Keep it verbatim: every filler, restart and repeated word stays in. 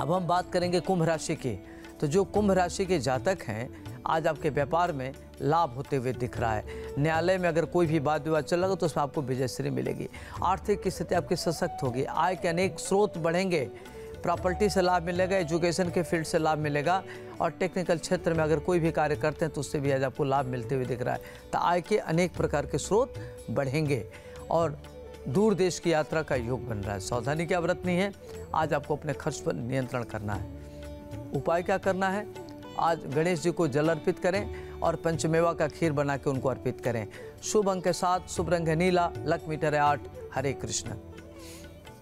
अब हम बात करेंगे कुंभ राशि की। तो जो कुंभ राशि के जातक हैं, आज आपके व्यापार में लाभ होते हुए दिख रहा है। न्यायालय में अगर कोई भी वाद विवाद चलेगा तो उसमें आपको विजयश्री मिलेगी। आर्थिक स्थिति आपकी सशक्त होगी। आय के अनेक स्रोत बढ़ेंगे। प्रॉपर्टी से लाभ मिलेगा, एजुकेशन के फील्ड से लाभ मिलेगा और टेक्निकल क्षेत्र में अगर कोई भी कार्य करते हैं तो उससे भी आज आपको लाभ मिलते हुए दिख रहा है। तो आय के अनेक प्रकार के स्रोत बढ़ेंगे और दूर देश की यात्रा का योग बन रहा है। सावधानी की बरतनी है। आज आपको अपने खर्च पर नियंत्रण करना है। उपाय क्या करना है, आज गणेश जी को जल अर्पित करें और पंचमेवा का खीर बना के उनको अर्पित करें। शुभ अंक के साथ शुभ रंग है नीला। लक मीटर है आठ। हरे कृष्ण।